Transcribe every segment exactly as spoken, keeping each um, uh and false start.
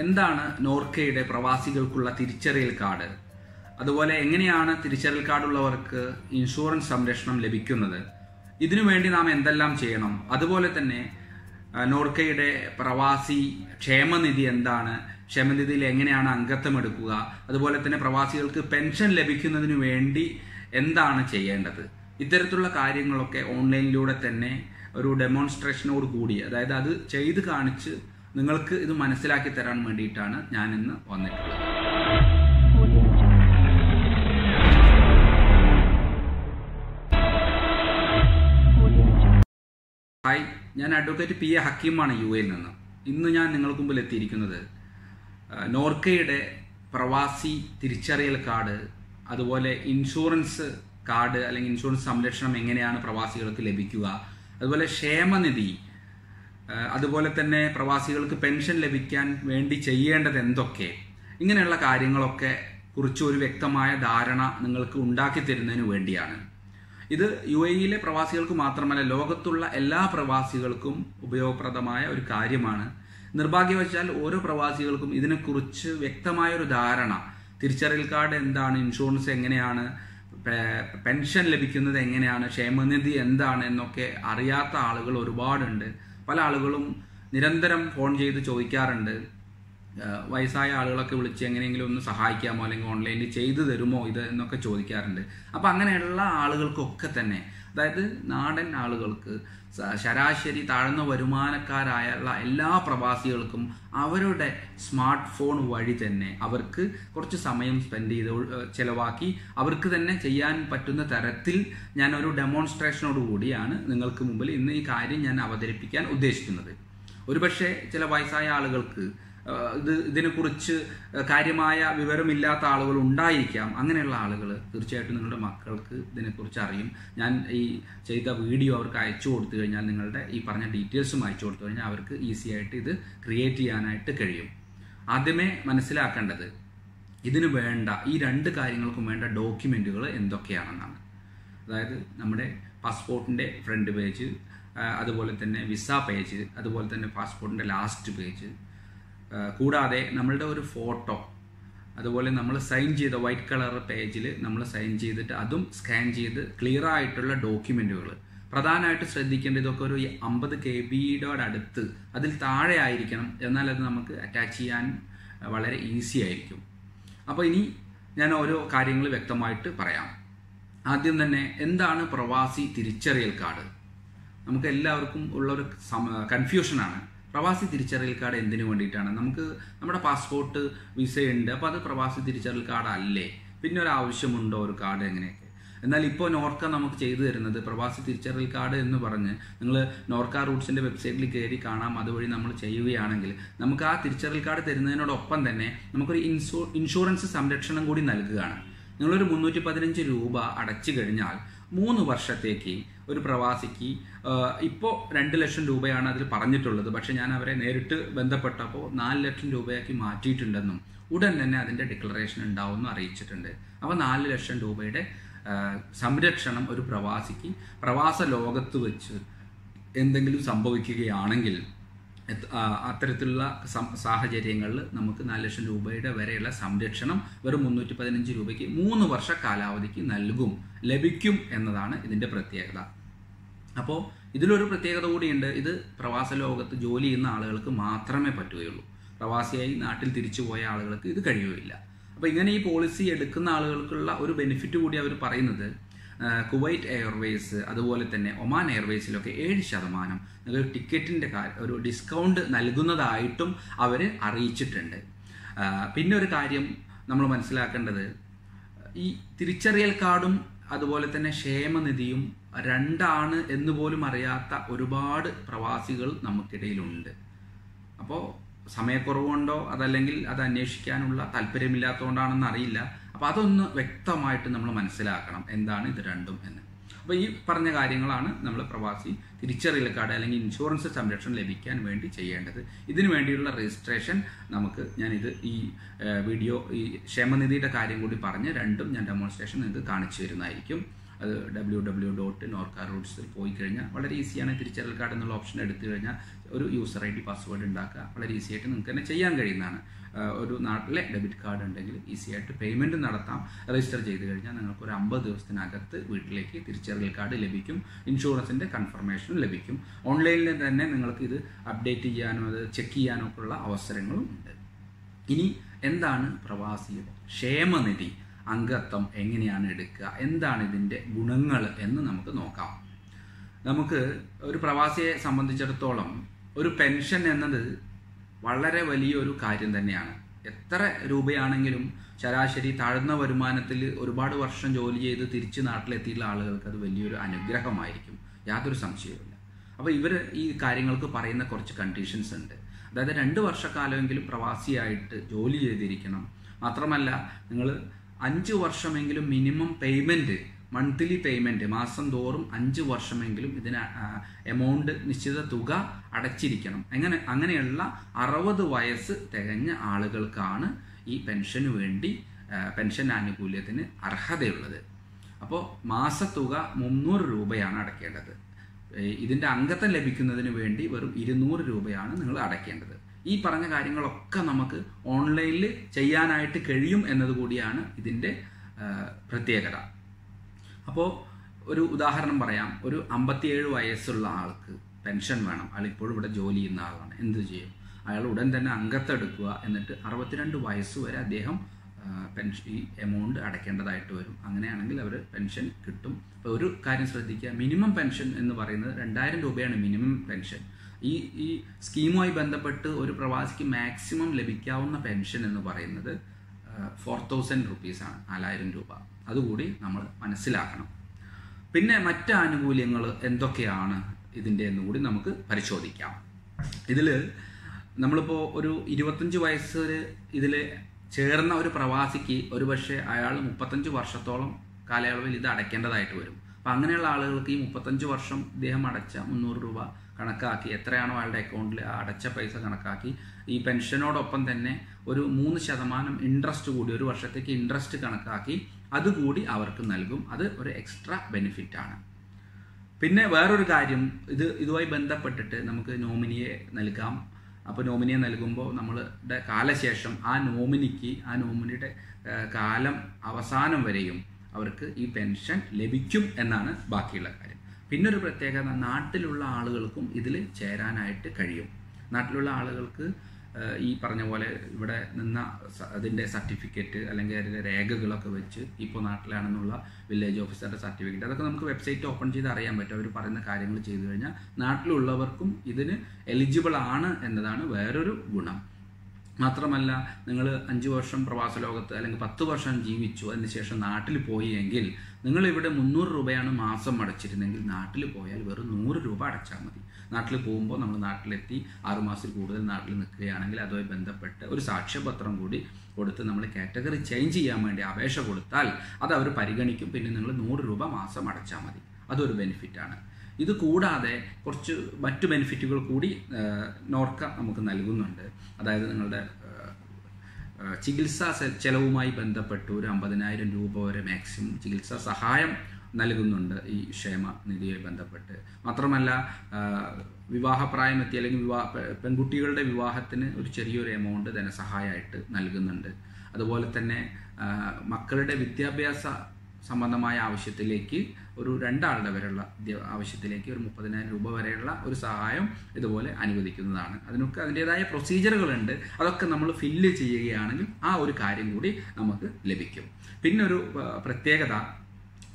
എന്താണ് നോർക്കയുടെ പ്രവാസികൾക്കുള്ള തിരിച്ചറിയൽ കാർഡ്, അതുപോലെ എങ്ങനെയാണ് തിരിച്ചറിയൽ കാർഡുള്ളവർക്ക് ഇൻഷുറൻസ് സംരക്ഷണം ലഭിക്കുന്നത്, ഇതിനുവേണ്ടി നാം എന്തെല്ലാം ചെയ്യണം, അതുപോലെ തന്നെ നോർക്കയുടെ പ്രവാസി ക്ഷേമനിധി എന്താണ്, ക്ഷേമനിധിയിൽ എങ്ങനെയാണ് അംഗത്വം എടുക്കുക, അതുപോലെ തന്നെ പ്രവാസികൾക്ക് പെൻഷൻ ലഭിക്കുന്നതിന് വേണ്ടി എന്താണ് ചെയ്യേണ്ടത്, ഇത്തരത്തിലുള്ള കാര്യങ്ങളൊക്കെ ഓൺലൈനിലൂടെ തന്നെ ഒരു ഡെമോൺസ്ട്രേഷനോട് കൂടി, അതായത് അത് ചെയ്ത് കാണിച്ച് നിങ്ങൾക്ക് ഇത് മനസ്സിലാക്കി തരാൻ വേണ്ടിയിട്ടാണ് ഞാൻ ഇന്ന് വന്നിട്ടുള്ളത്. ഹായ്, ഞാൻ അഡ്വക്കേറ്റ് പി എ ഹക്കീമാണ് യു എയിൽ നിന്ന്. ഇന്ന് ഞാൻ നിങ്ങൾക്ക് മുമ്പിൽ എത്തിയിരിക്കുന്നത് നോർക്കയുടെ പ്രവാസി തിരിച്ചറിയൽ കാർഡ്, അതുപോലെ ഇൻഷുറൻസ് കാർഡ് അല്ലെങ്കിൽ ഇൻഷുറൻസ് സംരക്ഷണം എങ്ങനെയാണ് പ്രവാസികൾക്ക് ലഭിക്കുക, അതുപോലെ ക്ഷേമനിധി, അതുപോലെ തന്നെ പ്രവാസികൾക്ക് പെൻഷൻ ലഭിക്കാൻ വേണ്ടി ചെയ്യേണ്ടത് എന്തൊക്കെ, ഇങ്ങനെയുള്ള കാര്യങ്ങളൊക്കെ കുറിച്ച് ഒരു വ്യക്തമായ ധാരണ നിങ്ങൾക്ക് ഉണ്ടാക്കി തരുന്നതിന് വേണ്ടിയാണ്. ഇത് യു എ ഇയിലെ പ്രവാസികൾക്ക് മാത്രമല്ല, ലോകത്തുള്ള എല്ലാ പ്രവാസികൾക്കും ഉപയോഗപ്രദമായ ഒരു കാര്യമാണ്. നിർഭാഗ്യവശാൽ ഓരോ പ്രവാസികൾക്കും ഇതിനെക്കുറിച്ച് വ്യക്തമായൊരു ധാരണ, തിരിച്ചറിയൽ കാർഡ് എന്താണ്, ഇൻഷുറൻസ് എങ്ങനെയാണ്, പെൻഷൻ ലഭിക്കുന്നത് എങ്ങനെയാണ്, ക്ഷേമനിധി എന്താണ് എന്നൊക്കെ അറിയാത്ത ആളുകൾ ഒരുപാടുണ്ട്. പല ആളുകളും നിരന്തരം ഫോൺ ചെയ്ത് ചോദിക്കാറുണ്ട്, വയസ്സായ ആളുകളൊക്കെ വിളിച്ച് എങ്ങനെയെങ്കിലും ഒന്ന് സഹായിക്കാമോ, അല്ലെങ്കിൽ ഓൺലൈനിൽ ചെയ്തു തരുമോ ഇത് എന്നൊക്കെ ചോദിക്കാറുണ്ട്. അപ്പം അങ്ങനെയുള്ള ആളുകൾക്കൊക്കെ തന്നെ, അതായത് നാടൻ ആളുകൾക്ക്, ശരാശരി താഴ്ന്ന വരുമാനക്കാരായുള്ള എല്ലാ പ്രവാസികൾക്കും അവരുടെ സ്മാർട്ട് ഫോൺ വഴി തന്നെ അവർക്ക് കുറച്ച് സമയം സ്പെൻഡ് ചെയ്ത് ചിലവാക്കി അവർക്ക് തന്നെ ചെയ്യാൻ പറ്റുന്ന തരത്തിൽ ഞാനൊരു ഡെമോൺസ്ട്രേഷനോടുകൂടിയാണ് നിങ്ങൾക്ക് മുമ്പിൽ ഇന്ന് ഈ കാര്യം ഞാൻ അവതരിപ്പിക്കാൻ ഉദ്ദേശിക്കുന്നത്. ഒരുപക്ഷെ ചില വയസ്സായ ആളുകൾക്ക് ഇത് ഇതിനെക്കുറിച്ച് കാര്യമായ വിവരമില്ലാത്ത ആളുകൾ ഉണ്ടായിരിക്കാം. അങ്ങനെയുള്ള ആളുകൾ തീർച്ചയായിട്ടും നിങ്ങളുടെ മക്കൾക്ക് ഇതിനെക്കുറിച്ച് അറിയും. ഞാൻ ഈ ചെയ്ത വീഡിയോ അവർക്ക് അയച്ചു കൊടുത്തു കഴിഞ്ഞാൽ, നിങ്ങളുടെ ഈ പറഞ്ഞ ഡീറ്റെയിൽസും അയച്ചു കൊടുത്തു കഴിഞ്ഞാൽ അവർക്ക് ഈസി ആയിട്ട് ഇത് ക്രിയേറ്റ് ചെയ്യാനായിട്ട് കഴിയും. ആദ്യമേ മനസ്സിലാക്കേണ്ടത് ഇതിന് വേണ്ട, ഈ രണ്ട് കാര്യങ്ങൾക്കും വേണ്ട ഡോക്യുമെൻറ്റുകൾ എന്തൊക്കെയാണെന്നാണ്. അതായത് നമ്മുടെ പാസ്പോർട്ടിൻ്റെ ഫ്രണ്ട് പേജ്, അതുപോലെ തന്നെ വിസ പേജ്, അതുപോലെ തന്നെ പാസ്പോർട്ടിൻ്റെ ലാസ്റ്റ് പേജ്, കൂടാതെ നമ്മളുടെ ഒരു ഫോട്ടോ, അതുപോലെ നമ്മൾ സൈൻ ചെയ്ത വൈറ്റ് കളർ പേജിൽ നമ്മൾ സൈൻ ചെയ്തിട്ട് അതും സ്കാൻ ചെയ്ത് ക്ലിയർ ആയിട്ടുള്ള ഡോക്യുമെൻറ്റുകൾ. പ്രധാനമായിട്ട് ശ്രദ്ധിക്കേണ്ട ഇതൊക്കെ ഒരു അമ്പത് കെ ബിയുടെ അടുത്ത്, അതിൽ താഴെ ആയിരിക്കണം, എന്നാൽ അത് നമുക്ക് അറ്റാച്ച് ചെയ്യാൻ വളരെ ഈസി ആയിരിക്കും. അപ്പോൾ ഇനി ഞാൻ ഓരോ കാര്യങ്ങൾ വ്യക്തമായിട്ട് പറയാം. ആദ്യം തന്നെ എന്താണ് പ്രവാസി തിരിച്ചറിയൽ കാർഡ്? നമുക്ക് എല്ലാവർക്കും ഉള്ളൊരു കൺഫ്യൂഷനാണ്. പ്രവാസി തിരിച്ചറിയൽ കാർഡ് എന്തിനു വേണ്ടിയിട്ടാണ്? നമുക്ക് നമ്മുടെ പാസ്പോർട്ട്, വിസയുണ്ട്, അപ്പോൾ അത് പ്രവാസി തിരിച്ചറിയൽ കാർഡ് അല്ലേ? പിന്നെ ഒരു ആവശ്യമുണ്ടോ ഒരു കാർഡ്? എങ്ങനെയൊക്കെ. എന്നാൽ ഇപ്പോൾ നോർക്ക നമുക്ക് ചെയ്തു തരുന്നത് പ്രവാസി തിരിച്ചറിയൽ കാർഡ് എന്ന് പറഞ്ഞ് നിങ്ങൾ നോർക്ക റൂട്ട്സിൻ്റെ വെബ്സൈറ്റിൽ കയറി കാണാം. അതുവഴി നമ്മൾ ചെയ്യുകയാണെങ്കിൽ നമുക്ക് ആ തിരിച്ചറിയൽ കാർഡ് തരുന്നതിനോടൊപ്പം തന്നെ നമുക്കൊരു ഇൻഷൂ ഇൻഷുറൻസ് സംരക്ഷണം കൂടി നൽകുകയാണ്. നിങ്ങളൊരു മുന്നൂറ്റി പതിനഞ്ച് രൂപ അടച്ചു കഴിഞ്ഞാൽ മൂന്ന് വർഷത്തേക്ക് ഒരു പ്രവാസിക്ക്, ഇപ്പോൾ രണ്ട് ലക്ഷം രൂപയാണ് അതിൽ പറഞ്ഞിട്ടുള്ളത്, പക്ഷേ ഞാൻ അവരെ നേരിട്ട് ബന്ധപ്പെട്ടപ്പോൾ നാല് ലക്ഷം രൂപയാക്കി മാറ്റിയിട്ടുണ്ടെന്നും ഉടൻ തന്നെ അതിൻ്റെ ഡിക്ലറേഷൻ ഉണ്ടാവുമെന്നും അറിയിച്ചിട്ടുണ്ട്. അപ്പോൾ നാല് ലക്ഷം രൂപയുടെ സംരക്ഷണം ഒരു പ്രവാസിക്ക് പ്രവാസ ലോകത്ത് വെച്ച് എന്തെങ്കിലും സംഭവിക്കുകയാണെങ്കിൽ അത്തരത്തിലുള്ള സാഹചര്യങ്ങളിൽ നമുക്ക് നാല് ലക്ഷം രൂപയുടെ വരെയുള്ള സംരക്ഷണം വെറും മുന്നൂറ്റി പതിനഞ്ച് രൂപയ്ക്ക് മൂന്ന് വർഷ കാലാവധിക്ക് നൽകും, ലഭിക്കും എന്നതാണ് ഇതിൻ്റെ പ്രത്യേകത. അപ്പോൾ ഇതിലൊരു പ്രത്യേകത കൂടിയുണ്ട്, ഇത് പ്രവാസ ലോകത്ത് ജോലി ചെയ്യുന്ന ആളുകൾക്ക് മാത്രമേ പറ്റുകയുള്ളൂ. പ്രവാസിയായി നാട്ടിൽ തിരിച്ചു പോയ ആളുകൾക്ക് ഇത് കഴിയുകയില്ല. അപ്പോൾ ഇങ്ങനെ ഈ പോളിസി എടുക്കുന്ന ആളുകൾക്കുള്ള ഒരു ബെനിഫിറ്റ് കൂടി അവർ പറയുന്നത്, കുവൈറ്റ് എയർവേയ്സ്, അതുപോലെ തന്നെ ഒമാൻ എയർവേയ്സിലൊക്കെ ഏഴ് ശതമാനം ഒരു ടിക്കറ്റിൻ്റെ ഒരു ഡിസ്കൗണ്ട് നൽകുന്നതായിട്ടും അവർ അറിയിച്ചിട്ടുണ്ട്. പിന്നെ ഒരു കാര്യം നമ്മൾ മനസ്സിലാക്കേണ്ടത്, ഈ തിരിച്ചറിയൽ കാർഡും അതുപോലെ തന്നെ ക്ഷേമനിധിയും രണ്ടാണ് എന്ന് പോലും അറിയാത്ത ഒരുപാട് പ്രവാസികൾ നമുക്കിടയിലുണ്ട്. അപ്പോൾ സമയക്കുറവുകൊണ്ടോ അതല്ലെങ്കിൽ അത് അന്വേഷിക്കാനുള്ള താല്പര്യമില്ലാത്തതുകൊണ്ടാണെന്ന് അറിയില്ല. അപ്പോൾ അതൊന്ന് വ്യക്തമായിട്ട് നമ്മൾ മനസ്സിലാക്കണം എന്താണ് ഇത് രണ്ടും എന്ന്. അപ്പോൾ ഈ പറഞ്ഞ കാര്യങ്ങളാണ് നമ്മൾ പ്രവാസി തിരിച്ചറിയൽ കാർഡ് അല്ലെങ്കിൽ ഇൻഷുറൻസ് സംരക്ഷണം ലഭിക്കാൻ വേണ്ടി ചെയ്യേണ്ടത്. ഇതിനു വേണ്ടിയുള്ള രജിസ്ട്രേഷൻ നമുക്ക് ഞാനിത് ഈ വീഡിയോ, ഈ ക്ഷേമനിധിയുടെ കാര്യം കൂടി പറഞ്ഞ് രണ്ടും ഞാൻ ഡെമോൺസ്ട്രേഷൻ നിങ്ങൾക്ക് കാണിച്ചു തരുന്നതായിരിക്കും. www.norka routes പോയി കഴിഞ്ഞാൽ വളരെ ഈസിയാണ് തിരിച്ചറിയൽ കാർഡ് എന്നുള്ള ഓപ്ഷൻ എടുത്തു കഴിഞ്ഞാൽ ഒരു യൂസർ ഐഡി പാസ്വേർഡ് ഉണ്ടാക്കുക വളരെ ഈസി ആയിട്ട് നിങ്ങൾക്ക് തന്നെ ചെയ്യാൻ കഴിയുന്നതാണ് ഒരു നാട്ടിലെ ഡെബിറ്റ് കാർഡ് ഉണ്ടെങ്കിൽ ഈസി ആയിട്ട് പേയ്മെന്റ് നടത്താം രജിസ്റ്റർ ചെയ്തു കഴിഞ്ഞാൽ നിങ്ങൾക്ക് ഒരു fifty ദിവസത്തിനകത്ത് വീട്ടിലേക്ക് തിരിച്ചറിയൽ കാർഡ് ലഭിക്കും ഇൻഷുറൻസിന്റെ കൺഫർമേഷൻ ലഭിക്കും ഓൺലൈനിൽ തന്നെ നിങ്ങൾക്ക് ഇത് അപ്ഡേറ്റ് ചെയ്യാനോ അത് ചെക്ക് ചെയ്യാനോ ഉള്ള അവസരങ്ങളും ഉണ്ട് ഇനി എന്താണ് പ്രവാസിയുടെ ക്ഷേമനിധി അംഗത്വം എങ്ങനെയാണ് എടുക്കുക എന്താണ് ഇതിന്റെ ഗുണങ്ങൾ എന്ന് നമുക്ക് നോക്കാം നമുക്ക് ഒരു പ്രവാസിയെ സംബന്ധിച്ചിടത്തോളം ഒരു പെൻഷൻ എന്നത് വളരെ വലിയൊരു കാര്യം തന്നെയാണ് എത്ര രൂപയാണെങ്കിലും ശരാശരി താഴ്ന്ന വരുമാനത്തിൽ ഒരുപാട് വർഷം ജോലി ചെയ്ത് തിരിച്ചു നാട്ടിലെത്തിയുള്ള ആളുകൾക്ക് അത് വലിയൊരു അനുഗ്രഹമായിരിക്കും യാതൊരു സംശയവുമില്ല അപ്പോൾ ഇവർ ഈ കാര്യങ്ങൾക്ക് പറയുന്ന കുറച്ച് കണ്ടീഷൻസ് ഉണ്ട് അതായത് രണ്ട് വർഷക്കാലമെങ്കിലും പ്രവാസിയായിട്ട് ജോലി ചെയ്തിരിക്കണം മാത്രമല്ല നിങ്ങൾ അഞ്ച് വർഷമെങ്കിലും മിനിമം പേയ്മെന്റ് മന്ത്ലി പേയ്മെന്റ് മാസം തോറും അഞ്ച് വർഷമെങ്കിലും ഇതിന് എമൗണ്ട് നിശ്ചിത തുക അടച്ചിരിക്കണം അങ്ങനെ അങ്ങനെയുള്ള അറുപത് വയസ്സ് തികഞ്ഞ ആളുകൾക്കാണ് ഈ പെൻഷന് വേണ്ടി പെൻഷൻ ആനുകൂല്യത്തിന് അർഹതയുള്ളത് അപ്പോൾ മാസത്തുക മുന്നൂറ് രൂപയാണ് അടയ്ക്കേണ്ടത് ഇതിൻ്റെ അംഗത്വം ലഭിക്കുന്നതിന് വേണ്ടി വെറും ഇരുന്നൂറ് രൂപയാണ് നിങ്ങൾ അടയ്ക്കേണ്ടത് ഈ പറഞ്ഞ കാര്യങ്ങളൊക്കെ നമുക്ക് ഓൺലൈനിൽ ചെയ്യാനായിട്ട് കഴിയും എന്നതുകൂടിയാണ് ഇതിൻ്റെ പ്രത്യേകത അപ്പോൾ ഒരു ഉദാഹരണം പറയാം ഒരു അമ്പത്തിയേഴ് വയസ്സുള്ള ആൾക്ക് പെൻഷൻ വേണം അയാൾ ഇപ്പോഴും ഇവിടെ ജോലി ചെയ്യുന്ന ആളാണ് എന്ത് ചെയ്യും അയാൾ ഉടൻ തന്നെ അംഗത്വം എടുക്കുക എന്നിട്ട് അറുപത്തിരണ്ട് വയസ്സ് വരെ അദ്ദേഹം പെൻഷൻ ഈ എമൗണ്ട് അടയ്ക്കേണ്ടതായിട്ട് വരും അങ്ങനെയാണെങ്കിൽ അവർ പെൻഷൻ കിട്ടും അപ്പോൾ ഒരു കാര്യം ശ്രദ്ധിക്കുക മിനിമം പെൻഷൻ എന്ന് പറയുന്നത് രണ്ടായിരം രൂപയാണ് മിനിമം പെൻഷൻ ഈ ഈ സ്കീമുമായി ബന്ധപ്പെട്ട് ഒരു പ്രവാസിക്ക് മാക്സിമം ലഭിക്കാവുന്ന പെൻഷൻ എന്ന് പറയുന്നത് ഫോർ തൗസൻഡ് റുപ്പീസാണ് നാലായിരം രൂപ അതുകൂടി നമ്മൾ മനസ്സിലാക്കണം പിന്നെ മറ്റ് ആനുകൂല്യങ്ങൾ എന്തൊക്കെയാണ് ഇതിൻ്റെ എന്ന് കൂടി നമുക്ക് പരിശോധിക്കാം ഇതിൽ നമ്മളിപ്പോൾ ഒരു ഇരുപത്തഞ്ച് വയസ്സ് ഇതിൽ ചേർന്ന ഒരു പ്രവാസിക്ക് ഒരുപക്ഷെ അയാൾ മുപ്പത്തഞ്ച് വർഷത്തോളം കാലയളവിൽ ഇത് അടയ്ക്കേണ്ടതായിട്ട് വരും അപ്പം അങ്ങനെയുള്ള ആളുകൾക്ക് ഈ മുപ്പത്തഞ്ച് വർഷം ഇദ്ദേഹം അടച്ച മുന്നൂറ് രൂപ കണക്കാക്കി എത്രയാണോ അയാളുടെ അക്കൗണ്ടിൽ അടച്ച പൈസ കണക്കാക്കി ഈ പെൻഷനോടൊപ്പം തന്നെ ഒരു മൂന്ന് ശതമാനം ഇൻട്രസ്റ്റ് കൂടി ഒരു വർഷത്തേക്ക് ഇൻട്രസ്റ്റ് കണക്കാക്കി അതുകൂടി അവർക്ക് നൽകും അത് ഒരു എക്സ്ട്രാ ബെനിഫിറ്റ് ആണ് പിന്നെ വേറൊരു കാര്യം ഇത് ഇതുമായി ബന്ധപ്പെട്ടിട്ട് നമുക്ക് നോമിനിയെ നൽകാം അപ്പോൾ നോമിനിയെ നൽകുമ്പോൾ നമ്മളുടെ കാലശേഷം ആ നോമിനിക്ക് ആ നോമിനിയുടെ കാലം അവസാനം വരെയും അവർക്ക് ഈ പെൻഷൻ ലഭിക്കും എന്നാണ് ബാക്കിയുള്ള കാര്യം പിന്നൊരു പ്രത്യേകത നാട്ടിലുള്ള ആളുകൾക്കും ഇതിൽ ചേരാനായിട്ട് കഴിയും നാട്ടിലുള്ള ആളുകൾക്ക് ഈ പറഞ്ഞ പോലെ ഇവിടെ നിന്ന അതിൻ്റെ സർട്ടിഫിക്കറ്റ് അല്ലെങ്കിൽ അതിൻ്റെ രേഖകളൊക്കെ വെച്ച് ഇപ്പോൾ നാട്ടിലാണെന്നുള്ള വില്ലേജ് ഓഫീസറുടെ സർട്ടിഫിക്കറ്റ് അതൊക്കെ നമുക്ക് വെബ്സൈറ്റ് ഓപ്പൺ ചെയ്ത് അറിയാൻ പറ്റും അവർ പറയുന്ന കാര്യങ്ങൾ ചെയ്തു കഴിഞ്ഞാൽ നാട്ടിലുള്ളവർക്കും ഇതിന് എലിജിബിൾ ആണ് എന്നതാണ് വേറൊരു ഗുണം മാത്രമല്ല നിങ്ങൾ അഞ്ച് വർഷം പ്രവാസ ലോകത്ത് അല്ലെങ്കിൽ പത്ത് വർഷം ജീവിച്ചു അതിനുശേഷം നാട്ടിൽ പോയി എങ്കിൽ നിങ്ങളിവിടെ മുന്നൂറ് രൂപയാണ് മാസം അടച്ചിരുന്നെങ്കിൽ നാട്ടിൽ പോയാൽ വെറും നൂറ് രൂപ അടച്ചാൽ മതി നാട്ടിൽ പോകുമ്പോൾ നമ്മൾ നാട്ടിലെത്തി ആറുമാസത്തിൽ കൂടുതൽ നാട്ടിൽ നിൽക്കുകയാണെങ്കിൽ അതുമായി ബന്ധപ്പെട്ട് ഒരു സാക്ഷ്യപത്രം കൂടി കൊടുത്ത് നമ്മൾ കാറ്റഗറി ചേഞ്ച് ചെയ്യാൻ വേണ്ടി അപേക്ഷ കൊടുത്താൽ അത് അവർ പരിഗണിക്കും പിന്നെ നിങ്ങൾ നൂറ് രൂപ മാസം അടച്ചാൽ മതി അതൊരു ബെനിഫിറ്റാണ് ഇത് കൂടാതെ കുറച്ച് മറ്റു ബെനിഫിറ്റുകൾ കൂടി നോർക്ക നമുക്ക് നൽകുന്നുണ്ട് അതായത് നിങ്ങളുടെ ചികിത്സാ ചെലവുമായി ബന്ധപ്പെട്ട് ഒരു അമ്പതിനായിരം രൂപ വരെ മാക്സിമം ചികിത്സാ സഹായം നൽകുന്നുണ്ട് ഈ ക്ഷേമനിധിയെ ബന്ധപ്പെട്ട് മാത്രമല്ല വിവാഹപ്രായമെത്തി അല്ലെങ്കിൽ വിവാഹ പെൺകുട്ടികളുടെ വിവാഹത്തിന് ഒരു ചെറിയൊരു എമൗണ്ട് ധനസഹായമായിട്ട് നൽകുന്നുണ്ട് അതുപോലെ തന്നെ മക്കളുടെ വിദ്യാഭ്യാസ സംബന്ധമായ ആവശ്യത്തിലേക്ക് ഒരു രണ്ടാളുടെ വരെയുള്ള ആവശ്യത്തിലേക്ക് ഒരു മുപ്പതിനായിരം രൂപ വരെയുള്ള ഒരു സഹായം ഇതുപോലെ അനുവദിക്കുന്നതാണ് അതിനൊക്കെ അതിൻ്റേതായ പ്രൊസീജിയറുകളുണ്ട് അതൊക്കെ നമ്മൾ ഫില്ല് ചെയ്യുകയാണെങ്കിൽ ആ ഒരു കാര്യം കൂടി നമുക്ക് ലഭിക്കും പിന്നൊരു പ്രത്യേകത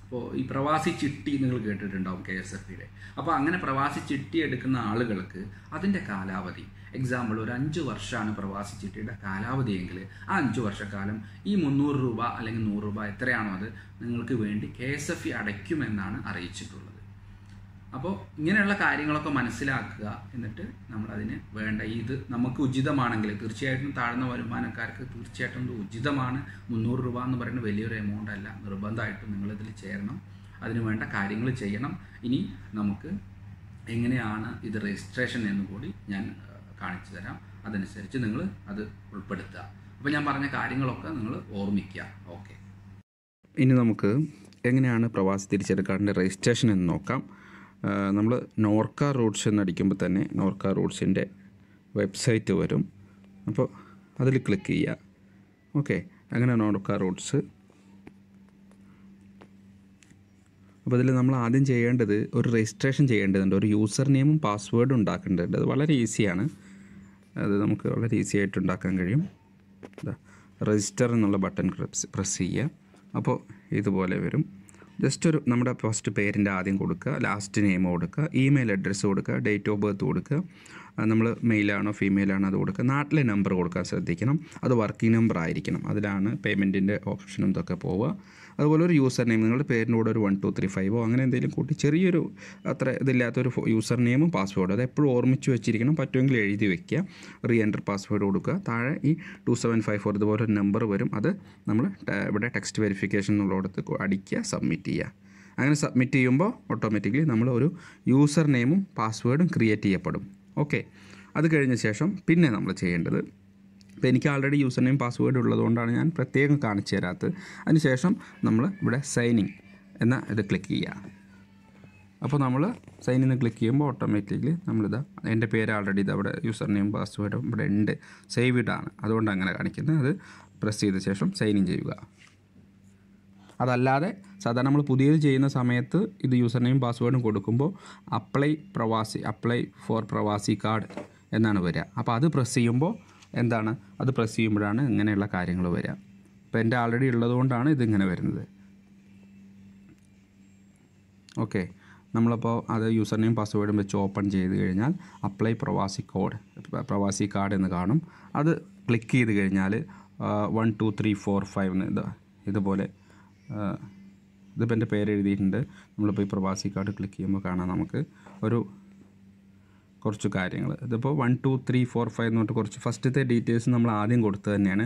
അപ്പോൾ ഈ പ്രവാസി ചിട്ടി നിങ്ങൾ കേട്ടിട്ടുണ്ടാവും കെ എസ് എഫ് ഇയുടെ അപ്പോൾ അങ്ങനെ പ്രവാസി ചിട്ടി എടുക്കുന്ന ആളുകൾക്ക് അതിൻ്റെ കാലാവധി എക്സാമ്പിൾ ഒരു അഞ്ച് വർഷമാണ് പ്രവാസി ചിട്ടിയുടെ കാലാവധിയെങ്കിൽ ആ അഞ്ച് വർഷക്കാലം ഈ മുന്നൂറ് രൂപ അല്ലെങ്കിൽ നൂറ് രൂപ എത്രയാണോ അത് നിങ്ങൾക്ക് വേണ്ടി കെ എസ് എഫ് ഇ അടയ്ക്കുമെന്നാണ് അറിയിച്ചിട്ടുള്ളത് അപ്പോൾ ഇങ്ങനെയുള്ള കാര്യങ്ങളൊക്കെ മനസ്സിലാക്കുക എന്നിട്ട് നമ്മളതിന് വേണ്ട ഇത് നമുക്ക് ഉചിതമാണെങ്കിൽ തീർച്ചയായിട്ടും താഴ്ന്ന വരുമാനക്കാർക്ക് തീർച്ചയായിട്ടും ഇത് ഉചിതമാണ് മുന്നൂറ് രൂപ എന്ന് പറയുന്ന വലിയൊരു എമൗണ്ട് അല്ല നിർബന്ധമായിട്ടും നിങ്ങളിതിൽ ചേരണം അതിന് വേണ്ട കാര്യങ്ങൾ ചെയ്യണം ഇനി നമുക്ക് എങ്ങനെയാണ് ഇത് രജിസ്ട്രേഷൻ എന്ന് കൂടി ഞാൻ കാണിച്ചു തരാം അതനുസരിച്ച് നിങ്ങൾ അത് ഉൾപ്പെടുത്തുക അപ്പോൾ ഞാൻ പറഞ്ഞ കാര്യങ്ങളൊക്കെ നിങ്ങൾ ഓർമ്മിക്കുക ഓക്കെ ഇനി നമുക്ക് എങ്ങനെയാണ് പ്രവാസി തിരിച്ചെടുക്കാറിൻ്റെ രജിസ്ട്രേഷൻ എന്ന് നോക്കാം. നമ്മൾ നോർക്ക റൂട്ട്സ് എന്നടിക്കുമ്പോൾ തന്നെ നോർക്ക റൂട്ട്സിൻ്റെ വെബ്സൈറ്റ് വരും. അപ്പോൾ അതിൽ ക്ലിക്ക് ചെയ്യുക. ഓക്കെ, അങ്ങനെ നോർക്ക റൂട്ട്സ്. അപ്പോൾ ഇതിൽ നമ്മൾ ആദ്യം ചെയ്യേണ്ടത് ഒരു രജിസ്ട്രേഷൻ ചെയ്യേണ്ടതുണ്ട്. ഒരു യൂസർ നെയിമും പാസ്വേഡും ഉണ്ടാക്കേണ്ടതുണ്ട്. അത് വളരെ ഈസിയാണ്, അത് നമുക്ക് വളരെ ഈസി ആയിട്ട് ഉണ്ടാക്കാൻ കഴിയും. രജിസ്റ്റർ എന്നുള്ള ബട്ടൺ പ്രസ് ചെയ്യുക. അപ്പോൾ ഇതുപോലെ വരും. ജസ്റ്റ് ഒരു നമ്മുടെ ഫസ്റ്റ് പേരിൻ്റെ ആദ്യം കൊടുക്കുക, ലാസ്റ്റ് നെയിം കൊടുക്കുക, ഇമെയിൽ അഡ്രസ്സ് കൊടുക്കുക, ഡേറ്റ് ഓഫ് ബർത്ത് കൊടുക്കുക, നമ്മൾ മെയിലാണോ ഫീമെയിലാണോ അത് കൊടുക്കുക, നാട്ടിലെ നമ്പർ കൊടുക്കാൻ ശ്രദ്ധിക്കണം, അത് വർക്കിംഗ് നമ്പർ ആയിരിക്കണം, അതിലാണ് പേയ്മെൻറ്റിൻ്റെ ഓപ്ഷനും ഇതൊക്കെ പോവുക. അതുപോലെ ഒരു യൂസർ നെയിം, നിങ്ങളുടെ പേരിൻ്റെ കൂടെ ഒരു വൺ ടു ത്രീ ഫൈവോ അങ്ങനെ എന്തെങ്കിലും കൂട്ടി ചെറിയൊരു അത്ര ഇതില്ലാത്തൊരു യൂസർ നെയിമും പാസ്വേഡും അത് എപ്പോഴും ഓർമ്മിച്ച് വെച്ചിരിക്കണം. പറ്റുമെങ്കിൽ എഴുതി വയ്ക്കുക. റീ എൻ്റർ പാസ്വേഡ് കൊടുക്കുക. താഴെ ഈ ടു സെവൻ ഫൈവ് ഫോർ ഇതുപോലെ ഒരു നമ്പർ വരും, അത് നമ്മൾ ഇവിടെ ടെക്സ്റ്റ് വെരിഫിക്കേഷൻ എന്നുള്ളടത്ത് അടിക്കുക, സബ്മിറ്റ്. അങ്ങനെ സബ്മിറ്റ് ചെയ്യുമ്പോൾ ഓട്ടോമാറ്റിക്കലി നമ്മൾ ഒരു യൂസർ നെയിമും പാസ്വേഡും ക്രിയേറ്റ് ചെയ്യപ്പെടും. ഓക്കെ, അത് കഴിഞ്ഞ ശേഷം പിന്നെ നമ്മൾ ചെയ്യേണ്ടത്, ഇപ്പോൾ എനിക്ക് ആൾറെഡി യൂസർ നെയിം പാസ്വേഡ് ഉള്ളതുകൊണ്ടാണ് ഞാൻ പ്രത്യേകം കാണിച്ചു തരാത്തത്. അതിനുശേഷം നമ്മൾ ഇവിടെ സൈനിങ് എന്ന ഇത് ക്ലിക്ക് ചെയ്യുക. അപ്പോൾ നമ്മൾ സൈൻ ഇന്ന് ക്ലിക്ക് ചെയ്യുമ്പോൾ ഓട്ടോമാറ്റിക്കലി നമ്മളിതാ എൻ്റെ പേര് ആൾറെഡി ഇത് അവിടെ യൂസർ നെയിം പാസ്വേഡും ഇവിടെ ഉണ്ട്, സേവ് ഇടാണ്, അതുകൊണ്ട് അങ്ങനെ കാണിക്കുന്നത്. അത് പ്രസ് ചെയ്ത ശേഷം സൈൻ ഇൻ ചെയ്യുക. അതല്ലാതെ സാധാരണ നമ്മൾ പുതിയത് ചെയ്യുന്ന സമയത്ത് ഇത് യൂസർ നെയിം പാസ്വേഡും കൊടുക്കുമ്പോൾ അപ്ലൈ പ്രവാസി അപ്ലൈ ഫോർ പ്രവാസി കാർഡ് എന്നാണ് വരിക. അപ്പോൾ അത് പ്രസ് ചെയ്യുമ്പോൾ എന്താണ്, അത് പ്രസ് ചെയ്യുമ്പോഴാണ് ഇങ്ങനെയുള്ള കാര്യങ്ങൾ വരിക. ഇപ്പോൾ എൻ്റെ ആൾറെഡി ഉള്ളതുകൊണ്ടാണ് ഇതിങ്ങനെ വരുന്നത്. ഓക്കെ, നമ്മളപ്പോൾ അത് യൂസർ നെയിം പാസ്വേഡും വെച്ച് ഓപ്പൺ ചെയ്ത് കഴിഞ്ഞാൽ അപ്ലൈ പ്രവാസി കോഡ് പ്രവാസി കാർഡ് എന്ന് കാണും. അത് ക്ലിക്ക് ചെയ്ത് കഴിഞ്ഞാൽ one two three four five എന്ന് ഇത് ഇതുപോലെ ഇതിപ്പോൾ എൻ്റെ പേര് എഴുതിയിട്ടുണ്ട്. നമ്മളിപ്പോൾ ഈ പ്രവാസി കാർഡ് ക്ലിക്ക് ചെയ്യുമ്പോൾ കാണാം നമുക്ക് ഒരു കുറച്ച് കാര്യങ്ങൾ. ഇതിപ്പോൾ one two three four five എന്ന് പറഞ്ഞിട്ട് കുറച്ച് ഫസ്റ്റത്തെ ഡീറ്റെയിൽസ് നമ്മൾ ആദ്യം കൊടുത്തു തന്നെയാണ്.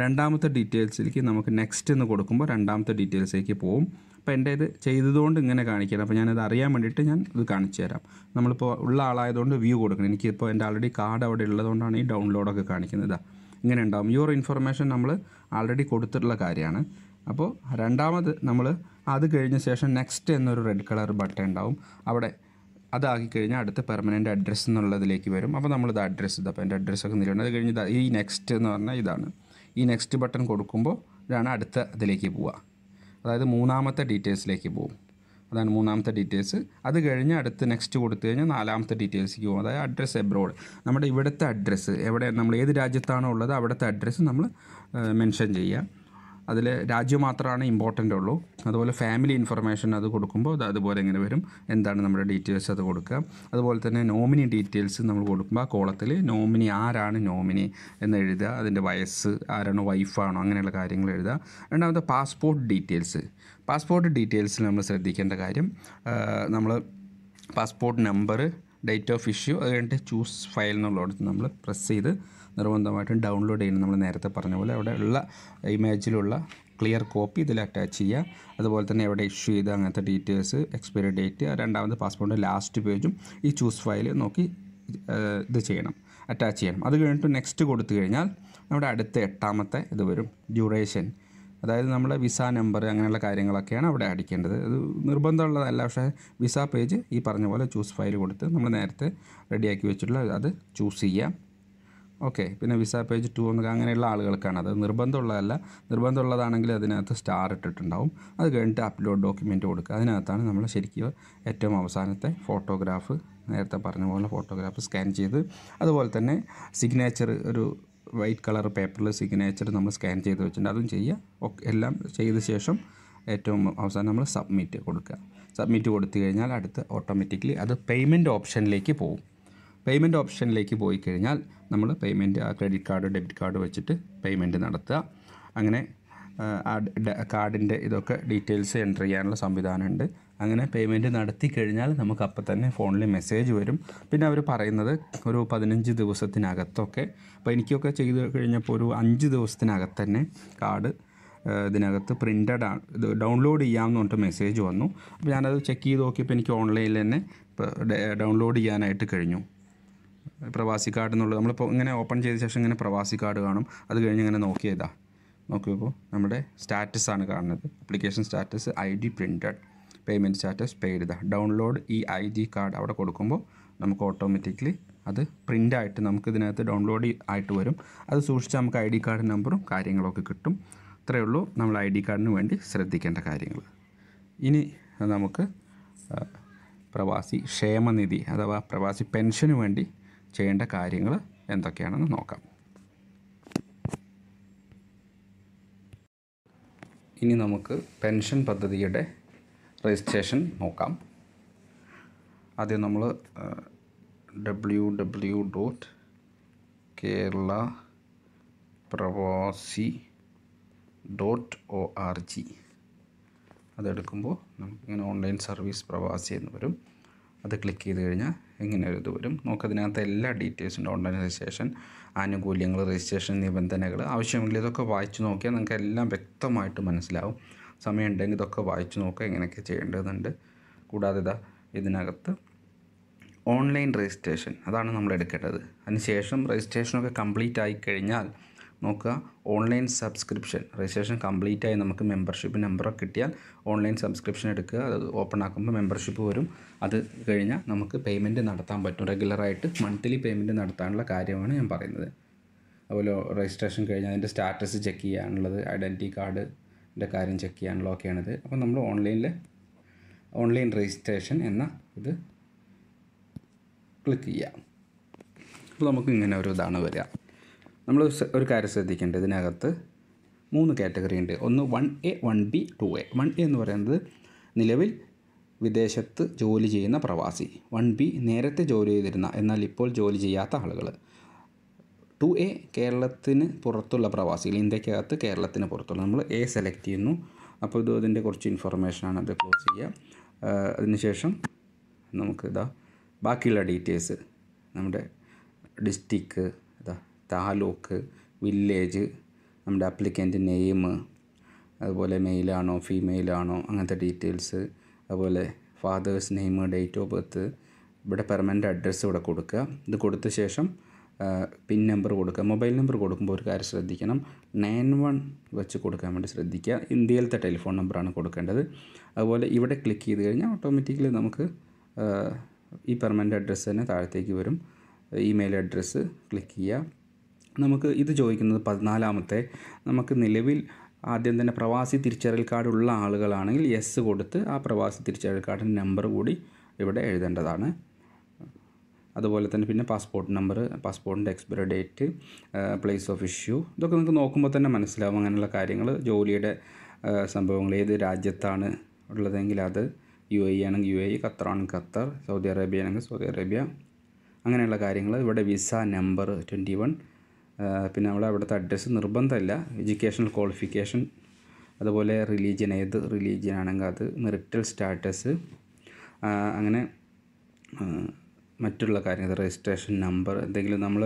രണ്ടാമത്തെ ഡീറ്റെയിൽസിലേക്ക് നമുക്ക് നെക്സ്റ്റ് എന്ന് കൊടുക്കുമ്പോൾ രണ്ടാമത്തെ ഡീറ്റെയിൽസിലേക്ക് പോകും. അപ്പോൾ എൻ്റെ ഇത് ചെയ്തതുകൊണ്ട് ഇങ്ങനെ കാണിക്കണം. അപ്പോൾ ഞാനത് അറിയാൻ വേണ്ടിയിട്ട് ഞാൻ ഇത് കാണിച്ചു തരാം. നമ്മളിപ്പോൾ ഉള്ള ആളായതുകൊണ്ട് വ്യൂ കൊടുക്കണം. എനിക്കിപ്പോൾ എൻ്റെ ആൾറെഡി കാർഡ് അവിടെ ഉള്ളതുകൊണ്ടാണ് ഈ ഡൗൺലോഡൊക്കെ കാണിക്കുന്നത്. ഇതാ ഇങ്ങനെ ഉണ്ടാകും. ഈ ഒരു ഇൻഫർമേഷൻ നമ്മൾ ആൾറെഡി കൊടുത്തിട്ടുള്ള കാര്യമാണ്. അപ്പോൾ രണ്ടാമത് നമ്മൾ അത് കഴിഞ്ഞ ശേഷം നെക്സ്റ്റ് എന്നൊരു റെഡ് കളർ ബട്ടൺ ഉണ്ടാവും. അവിടെ അതാക്കി കഴിഞ്ഞാൽ അടുത്ത പെർമനൻറ്റ് അഡ്രസ്സ് എന്നുള്ളതിലേക്ക് വരും. അപ്പോൾ നമ്മളിത് അഡ്രസ്സ് ഇത് അപ്പോൾ എൻ്റെ അഡ്രസ്സൊക്കെ നിലവിലുണ്ട്. അത് കഴിഞ്ഞ് ഈ നെക്സ്റ്റ് എന്ന് പറഞ്ഞാൽ ഇതാണ്. ഈ നെക്സ്റ്റ് ബട്ടൺ കൊടുക്കുമ്പോൾ ഇതാണ് അടുത്ത ഇതിലേക്ക് പോവുക, അതായത് മൂന്നാമത്തെ ഡീറ്റെയിൽസിലേക്ക് പോകും. അതാണ് മൂന്നാമത്തെ ഡീറ്റെയിൽസ്. അത് കഴിഞ്ഞ് അടുത്ത് നെക്സ്റ്റ് കൊടുത്തു കഴിഞ്ഞാൽ നാലാമത്തെ ഡീറ്റെയിൽസിലേക്ക് പോകും, അതായത് അഡ്രസ്സ് എബ്രോഡ്. നമ്മുടെ ഇവിടുത്തെ അഡ്രസ്സ് എവിടെ, നമ്മൾ ഏത് രാജ്യത്താണോ ഉള്ളത് അവിടുത്തെ അഡ്രസ്സ് നമ്മൾ മെൻഷൻ ചെയ്യുക. അതിൽ രാജ്യം മാത്രമാണ് ഇമ്പോർട്ടൻ്റ് ഉള്ളൂ. അതുപോലെ ഫാമിലി ഇൻഫർമേഷൻ അത് കൊടുക്കുമ്പോൾ അത് അതുപോലെ ഇങ്ങനെ വരും, എന്താണ് നമ്മുടെ ഡീറ്റെയിൽസ് അത് കൊടുക്കുക. അതുപോലെ തന്നെ നോമിനി ഡീറ്റെയിൽസ് നമ്മൾ കൊടുക്കുമ്പോൾ ആ കോളത്തിൽ നോമിനി ആരാണ് നോമിനി എന്ന് എഴുതുക. അതിൻ്റെ വയസ്സ്, ആരാണോ വൈഫാണോ അങ്ങനെയുള്ള കാര്യങ്ങൾ എഴുതുക. രണ്ടാമത്തെ പാസ്പോർട്ട് ഡീറ്റെയിൽസ്. പാസ്പോർട്ട് ഡീറ്റെയിൽസിൽ നമ്മൾ ശ്രദ്ധിക്കേണ്ട കാര്യം, നമ്മൾ passport number, date of issue, അത് കഴിഞ്ഞിട്ട് ചൂസ് ഫയൽ എന്നുള്ളടത്ത് നമ്മൾ പ്രസ് ചെയ്ത് നിർബന്ധമായിട്ടും ഡൗൺലോഡ് ചെയ്യണം. നമ്മൾ നേരത്തെ പറഞ്ഞ പോലെ അവിടെ ഉള്ള ഇമേജിലുള്ള ക്ലിയർ കോപ്പി ഇതിൽ അറ്റാച്ച് ചെയ്യുക. അതുപോലെ തന്നെ എവിടെ ഇഷ്യൂ ചെയ്ത അങ്ങനത്തെ ഡീറ്റെയിൽസ്, എക്സ്പയറി ഡേറ്റ്, രണ്ടാമത് പാസ്പോർട്ട് ലാസ്റ്റ് പേജും ഈ ചൂസ് ഫയൽ നോക്കി ഇത് ചെയ്യണം, അറ്റാച്ച് ചെയ്യണം. അത് കഴിഞ്ഞിട്ട് നെക്സ്റ്റ് കൊടുത്തു കഴിഞ്ഞാൽ നമ്മുടെ അടുത്ത എട്ടാമത്തെ ഇത് വരും, ഡ്യൂറേഷൻ, അതായത് നമ്മുടെ വിസ നമ്പർ അങ്ങനെയുള്ള കാര്യങ്ങളൊക്കെയാണ് അവിടെ അടിക്കേണ്ടത്. അത് നിർബന്ധമുള്ളതല്ല, പക്ഷേ വിസ പേജ് ഈ പറഞ്ഞ പോലെ ചൂസ് ഫയൽ കൊടുത്ത് നമ്മൾ നേരത്തെ റെഡിയാക്കി വെച്ചിട്ടുള്ള അത് ചൂസ് ചെയ്യാം. ഓക്കെ, പിന്നെ വിസ പേജ് ടു എന്നൊക്കെ അങ്ങനെയുള്ള ആളുകൾക്കാണ്. അത് നിർബന്ധമുള്ളതല്ല, നിർബന്ധമുള്ളതാണെങ്കിൽ അതിനകത്ത് സ്റ്റാർ ഇട്ടിട്ടുണ്ടാവും. അത് കഴിഞ്ഞിട്ട് അപ്ലോഡ് ഡോക്യുമെൻറ്റ് കൊടുക്കുക. അതിനകത്താണ് നമ്മൾ ശരിക്കും ഏറ്റവും അവസാനത്തെ ഫോട്ടോഗ്രാഫ്, നേരത്തെ പറഞ്ഞ പോലെ ഫോട്ടോഗ്രാഫ് സ്കാൻ ചെയ്ത്, അതുപോലെ തന്നെ സിഗ്നേച്ചർ, ഒരു വൈറ്റ് കളർ പേപ്പറിൽ സിഗ്നേച്ചർ നമ്മൾ സ്കാൻ ചെയ്ത് വെച്ചിട്ടുണ്ട്, അതും ചെയ്യുക. ഒക്കെ എല്ലാം ചെയ്ത ശേഷം ഏറ്റവും അവസാനം നമ്മൾ സബ്മിറ്റ് കൊടുക്കുക. സബ്മിറ്റ് കൊടുത്തു കഴിഞ്ഞാൽ അടുത്ത് ഓട്ടോമാറ്റിക്കലി അത് പേയ്മെൻറ്റ് ഓപ്ഷനിലേക്ക് പോകും. പേയ്മെൻറ്റ് ഓപ്ഷനിലേക്ക് പോയി കഴിഞ്ഞാൽ നമ്മൾ പേയ്മെൻറ്റ് ആ ക്രെഡിറ്റ് കാർഡ് ഡെബിറ്റ് കാർഡ് വെച്ചിട്ട് പേയ്മെൻറ്റ് നടത്തുക. അങ്ങനെ ആ കാർഡിൻ്റെ ഇതൊക്കെ ഡീറ്റെയിൽസ് എൻ്റർ ചെയ്യാനുള്ള സംവിധാനമുണ്ട്. അങ്ങനെ പേയ്മെൻറ്റ് നടത്തി കഴിഞ്ഞാൽ നമുക്ക് അപ്പം തന്നെ ഫോണിൽ മെസ്സേജ് വരും. പിന്നെ അവർ പറയുന്നത് ഒരു പതിനഞ്ച് ദിവസത്തിനകത്തൊക്കെ, അപ്പോൾ എനിക്കൊക്കെ ചെയ്ത് കഴിഞ്ഞപ്പോൾ ഒരു അഞ്ച് ദിവസത്തിനകത്ത് തന്നെ കാർഡ് ഇതിനകത്ത് പ്രിൻ്റഡ് ആണ്, ഇത് ഡൗൺലോഡ് ചെയ്യാമെന്ന് പറഞ്ഞിട്ട് മെസ്സേജ് വന്നു. അപ്പോൾ ഞാനത് ചെക്ക് ചെയ്ത് നോക്കിയപ്പോൾ എനിക്ക് ഓൺലൈനിൽ തന്നെ ഇപ്പോൾ ഡൗൺലോഡ് ചെയ്യാനായിട്ട് കഴിഞ്ഞു. പ്രവാസി കാർഡ് എന്നുള്ളത് നമ്മളിപ്പോൾ ഇങ്ങനെ ഓപ്പൺ ചെയ്ത ശേഷം ഇങ്ങനെ പ്രവാസി കാർഡ് കാണും. അത് കഴിഞ്ഞ് ഇങ്ങനെ നോക്കിയതാണ് നോക്കിക്കോ നമ്മുടെ സ്റ്റാറ്റസ് ആണ് കാണുന്നത് application status I D printed payment status paid download ഈ ഐ ഡി കാർഡ് അവിടെ കൊടുക്കുമ്പോൾ നമുക്ക് ഓട്ടോമാറ്റിക്കലി അത് പ്രിൻ്റായിട്ട് നമുക്കിതിനകത്ത് ഡൗൺലോഡ് ആയിട്ട് വരും അത് സൂക്ഷിച്ച് നമുക്ക് ഐ ഡി കാർഡ് നമ്പറും കാര്യങ്ങളൊക്കെ കിട്ടും ഇത്രയേ ഉള്ളൂ നമ്മൾ ഐ ഡി കാർഡിന് വേണ്ടി ശ്രദ്ധിക്കേണ്ട കാര്യങ്ങൾ ഇനി നമുക്ക് പ്രവാസി ക്ഷേമനിധി അഥവാ പ്രവാസി പെൻഷന് വേണ്ടി ചെയ്യേണ്ട കാര്യങ്ങൾ എന്തൊക്കെയാണെന്ന് നോക്കാം ഇനി നമുക്ക് പെൻഷൻ പദ്ധതിയുടെ രജിസ്ട്രേഷൻ നോക്കാം ആദ്യം നമ്മൾ W W dot Kerala Pravasi dot O R G അതെടുക്കുമ്പോൾ നമുക്കിങ്ങനെ ഓൺലൈൻ സർവീസ് പ്രവാസി എന്ന് വരും അത് ക്ലിക്ക് ചെയ്ത് കഴിഞ്ഞാൽ ഇങ്ങനെ ഒരു ഇത് വരും നമുക്കതിനകത്ത് എല്ലാ ഡീറ്റെയിൽസും ഓൺലൈൻ രജിസ്ട്രേഷൻ ആനുകൂല്യങ്ങൾ രജിസ്ട്രേഷൻ നിബന്ധനകൾ ആവശ്യമെങ്കിൽ ഇതൊക്കെ വായിച്ചു നോക്കിയാൽ നിങ്ങൾക്ക് എല്ലാം വ്യക്തമായിട്ട് മനസ്സിലാവും സമയം ഉണ്ടെങ്കിൽ ഇതൊക്കെ വായിച്ചു നോക്കുക എങ്ങനെയൊക്കെ ചെയ്യേണ്ടതുണ്ട് കൂടാതെ ഇതാ ഇതിനകത്ത് ഓൺലൈൻ രജിസ്ട്രേഷൻ അതാണ് നമ്മൾ എടുക്കേണ്ടത് അതിനുശേഷം രജിസ്ട്രേഷനൊക്കെ കംപ്ലീറ്റ് ആയിക്കഴിഞ്ഞാൽ നോക്കുക ഓൺലൈൻ സബ്സ്ക്രിപ്ഷൻ രജിസ്ട്രേഷൻ കംപ്ലീറ്റ് ആയി നമുക്ക് മെമ്പർഷിപ്പ് നമ്പറൊക്കെ കിട്ടിയാൽ ഓൺലൈൻ സബ്സ്ക്രിപ്ഷൻ എടുക്കുക അത് ഓപ്പൺ ആക്കുമ്പോൾ മെമ്പർഷിപ്പ് വരും അത് കഴിഞ്ഞാൽ നമുക്ക് പേയ്മെൻറ്റ് നടത്താൻ പറ്റും റെഗുലറായിട്ട് മന്ത്ലി പേയ്മെൻറ്റ് നടത്താനുള്ള കാര്യമാണ് ഞാൻ പറയുന്നത് അതുപോലെ രജിസ്ട്രേഷൻ കഴിഞ്ഞാൽ അതിൻ്റെ സ്റ്റാറ്റസ് ചെക്ക് ചെയ്യാനുള്ളത് ഐഡൻറ്റി കാർഡിൻ്റെ കാര്യം ചെക്ക് ചെയ്യാനുള്ളതൊക്കെയാണിത് അപ്പോൾ നമ്മൾ ഓൺലൈനിൽ ഓൺലൈൻ രജിസ്ട്രേഷൻ എന്ന ഇത് ക്ലിക്ക് ചെയ്യാം അപ്പോൾ നമുക്ക് ഇങ്ങനെ ഒരു ഇതാണ് വരിക നമ്മൾ ഒരു കാര്യം ശ്രദ്ധിക്കേണ്ടത് ഇതിനകത്ത് മൂന്ന് കാറ്റഗറി ഉണ്ട് ഒന്ന് one A one B two A one A എന്ന് പറയുന്നത് നിലവിൽ വിദേശത്ത് ജോലി ചെയ്യുന്ന പ്രവാസി വൺ ബി നേരത്തെ ജോലി ചെയ്തിരുന്ന എന്നാൽ ഇപ്പോൾ ജോലി ചെയ്യാത്ത ആളുകൾ ടു എ കേരളത്തിന് പുറത്തുള്ള പ്രവാസികൾ ഇന്ത്യക്കകത്ത് കേരളത്തിന് പുറത്തുള്ള നമ്മൾ എ സെലക്ട് ചെയ്യുന്നു അപ്പോൾ ഇത് അതിൻ്റെ കുറച്ച് ഇൻഫർമേഷനാണ് അത് ക്ലോസ് ചെയ്യുക അതിനുശേഷം നമുക്ക് ഇതാ ബാക്കിയുള്ള ഡീറ്റെയിൽസ് നമ്മുടെ ഡിസ്ട്രിക്ട് ഇതാ താലൂക്ക് വില്ലേജ് നമ്മുടെ ആപ്ലിക്കൻ്റ് നെയിം അതുപോലെ മെയിലാണോ ഫീമെയിലാണോ അങ്ങനത്തെ ഡീറ്റെയിൽസ് അതുപോലെ father's name date of birth ഇവിടെ പെർമനൻ്റ് അഡ്രസ്സ് ഇവിടെ കൊടുക്കുക ഇത് കൊടുത്ത ശേഷം പിൻ നമ്പർ കൊടുക്കുക മൊബൈൽ നമ്പർ കൊടുക്കുമ്പോൾ ഒരു കാര്യം ശ്രദ്ധിക്കണം നയൻ വൺ വെച്ച് കൊടുക്കാൻ വേണ്ടി ശ്രദ്ധിക്കുക ഇന്ത്യയിലത്തെ ടെലിഫോൺ നമ്പറാണ് കൊടുക്കേണ്ടത് അതുപോലെ ഇവിടെ ക്ലിക്ക് ചെയ്ത് കഴിഞ്ഞാൽ ഓട്ടോമാറ്റിക്കലി നമുക്ക് ഈ പെർമനൻ്റ് അഡ്രസ്സ് തന്നെ താഴത്തേക്ക് വരും ഇമെയിൽ അഡ്രസ്സ് ക്ലിക്ക് ചെയ്യുക നമുക്ക് ഇത് ചോദിക്കുന്നത് പതിനാലാമത്തെ നമുക്ക് നിലവിൽ ആദ്യം തന്നെ പ്രവാസി തിരിച്ചറിയൽ കാർഡുള്ള ആളുകളാണെങ്കിൽ യെസ് കൊടുത്ത് ആ പ്രവാസി തിരിച്ചറിയൽ കാർഡിൻ്റെ നമ്പർ കൂടി ഇവിടെ എഴുതേണ്ടതാണ് അതുപോലെ തന്നെ പിന്നെ പാസ്പോർട്ട് നമ്പർ പാസ്പോർട്ടിൻ്റെ expiry date place of issue ഇതൊക്കെ നിങ്ങൾക്ക് നോക്കുമ്പോൾ തന്നെ മനസ്സിലാവും അങ്ങനെയുള്ള കാര്യങ്ങൾ ജോലിയുടെ സംഭവങ്ങൾ ഏത് രാജ്യത്താണ് ഉള്ളതെങ്കിൽ അത് യു എ ഇ ആണെങ്കിൽ യു എ ഇ ഖത്തറാണ് ഖത്തർ സൗദി അറേബ്യ ആണെങ്കിൽ സൗദി അറേബ്യ അങ്ങനെയുള്ള കാര്യങ്ങൾ ഇവിടെ വിസ നമ്പർ ട്വൻറ്റി വൺ പിന്നെ നമ്മൾ അവിടുത്തെ അഡ്രസ്സ് നിർബന്ധമില്ല എഡ്യൂക്കേഷണൽ ക്വാളിഫിക്കേഷൻ അതുപോലെ റിലീജിയൻ ഏത് റിലീജിയൻ ആണെങ്കിൽ അത് മെറിറ്റൽ സ്റ്റാറ്റസ് അങ്ങനെ മറ്റുള്ള കാര്യങ്ങൾ രജിസ്ട്രേഷൻ നമ്പർ എന്തെങ്കിലും നമ്മൾ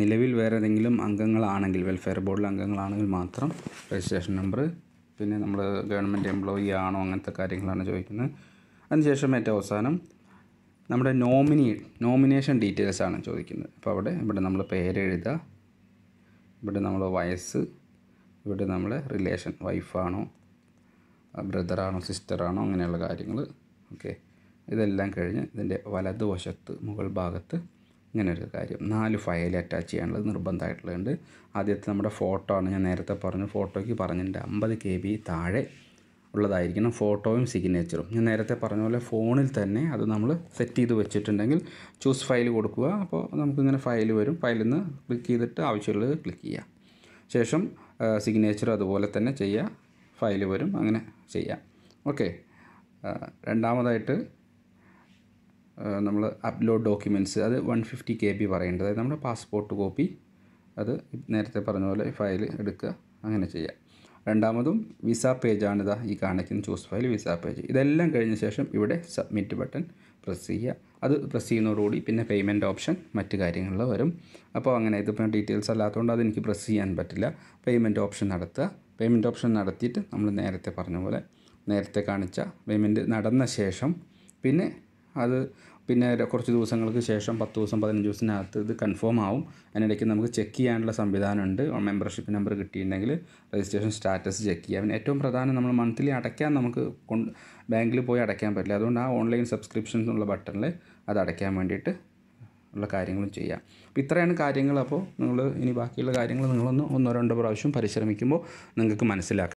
നിലവിൽ വേറെ ഏതെങ്കിലും അംഗങ്ങളാണെങ്കിൽ വെൽഫെയർ ബോർഡിലെ അംഗങ്ങളാണെങ്കിൽ മാത്രം രജിസ്ട്രേഷൻ നമ്പർ പിന്നെ നമ്മൾ ഗവൺമെൻറ് എംപ്ലോയി ആണോ അങ്ങനത്തെ കാര്യങ്ങളാണ് ചോദിക്കുന്നത് അതിനുശേഷം ഏറ്റവും അവസാനം നമ്മുടെ നോമിനി നോമിനേഷൻ ഡീറ്റെയിൽസ് ആണ് ചോദിക്കുന്നത് അപ്പോൾ അവിടെ ഇവിടെ നമ്മൾ പേരെഴുതുക ഇവിടെ നമ്മൾ വയസ്സ് ഇവിടെ നമ്മളെ റിലേഷൻ വൈഫാണോ ബ്രദറാണോ സിസ്റ്ററാണോ അങ്ങനെയുള്ള കാര്യങ്ങൾ ഓക്കെ ഇതെല്ലാം കഴിഞ്ഞ് ഇതിൻ്റെ വലതുവശത്ത് മുകൾ ഭാഗത്ത് ഇങ്ങനൊരു കാര്യം നാല് ഫയൽ അറ്റാച്ച് ചെയ്യാനുള്ളത് നിർബന്ധമായിട്ടുള്ളതുണ്ട് ആദ്യത്തെ നമ്മുടെ ഫോട്ടോ ആണ് ഞാൻ നേരത്തെ പറഞ്ഞു ഫോട്ടോയ്ക്ക് പറഞ്ഞിട്ടുണ്ട് അമ്പത് കെ ബി താഴെ ഉള്ളതായിരിക്കണം ഫോട്ടോയും സിഗ്നേച്ചറും ഞാൻ നേരത്തെ പറഞ്ഞ പോലെ ഫോണിൽ തന്നെ അത് നമ്മൾ സെറ്റ് ചെയ്ത് വെച്ചിട്ടുണ്ടെങ്കിൽ ചൂസ് ഫയൽ കൊടുക്കുക അപ്പോൾ നമുക്കിങ്ങനെ ഫയൽ വരും ഫയലിൽ നിന്ന് ക്ലിക്ക് ചെയ്തിട്ട് ആവശ്യമുള്ളത് ക്ലിക്ക് ചെയ്യുക ശേഷം സിഗ്നേച്ചർ അതുപോലെ തന്നെ ചെയ്യുക ഫയൽ വരും അങ്ങനെ ചെയ്യാം ഓക്കെ രണ്ടാമതായിട്ട് നമ്മൾ അപ്ലോഡ് ഡോക്യുമെൻറ്റ്സ് അത് വൺ ഫിഫ്റ്റി കെ ബി പറയേണ്ടത് അതായത് നമ്മുടെ പാസ്പോർട്ട് കോപ്പി അത് നേരത്തെ പറഞ്ഞ പോലെ ഫയൽ എടുക്കുക അങ്ങനെ ചെയ്യാം രണ്ടാമതും വിസ പേജാണ് ഇതാ ഈ കാണിക്കുന്ന ചൂസ് ഫയൽ വിസ പേജ് ഇതെല്ലാം കഴിഞ്ഞ ശേഷം ഇവിടെ സബ്മിറ്റ് ബട്ടൺ പ്രസ് ചെയ്യുക അത് പ്രസ് ചെയ്യുന്നതോടുകൂടി പിന്നെ പേയ്മെൻറ്റ് ഓപ്ഷൻ മറ്റു കാര്യങ്ങളിൽ വരും അപ്പോൾ അങ്ങനെ ഇതിപ്പോൾ ഡീറ്റെയിൽസ് അല്ലാത്തതുകൊണ്ട് അതെനിക്ക് പ്രസ് ചെയ്യാൻ പറ്റില്ല പേയ്മെൻറ്റ് ഓപ്ഷൻ നടത്തുക പേയ്മെൻറ്റ് ഓപ്ഷൻ നടത്തിയിട്ട് നമ്മൾ നേരത്തെ പറഞ്ഞ പോലെ നേരത്തെ കാണിച്ച പേയ്മെൻറ്റ് നടന്ന ശേഷം പിന്നെ അത് പിന്നെ കുറച്ച് ദിവസങ്ങൾക്ക് ശേഷം പത്ത് ദിവസം പതിനഞ്ച് ദിവസത്തിനകത്ത് ഇത് കൺഫേം ആവും. അതിനിടയ്ക്ക് നമുക്ക് ചെക്ക് ചെയ്യാനുള്ള സംവിധാനമുണ്ട്. മെമ്പർഷിപ്പ് നമ്പർ കിട്ടിയിട്ടുണ്ടെങ്കിൽ രജിസ്ട്രേഷൻ സ്റ്റാറ്റസ് ചെക്ക് ചെയ്യാം. പിന്നെ ഏറ്റവും പ്രധാനം, നമ്മൾ മന്ത്ലി അടയ്ക്കാൻ നമുക്ക് കൊണ്ട് ബാങ്കിൽ പോയി അടയ്ക്കാൻ പറ്റില്ല. അതുകൊണ്ട് ആ ഓൺലൈൻ സബ്സ്ക്രിപ്ഷൻ എന്നുള്ള ബട്ടണിൽ അത് അടയ്ക്കാൻ വേണ്ടിയിട്ട് ഉള്ള കാര്യങ്ങളും ചെയ്യാം. അപ്പോൾ ഇത്രയാണ് കാര്യങ്ങൾ. അപ്പോൾ നിങ്ങൾ ഇനി ബാക്കിയുള്ള കാര്യങ്ങൾ നിങ്ങളൊന്ന് ഒന്നോ രണ്ടോ പ്രാവശ്യം പരിശ്രമിക്കുമ്പോൾ നിങ്ങൾക്ക് മനസ്സിലാക്കാം.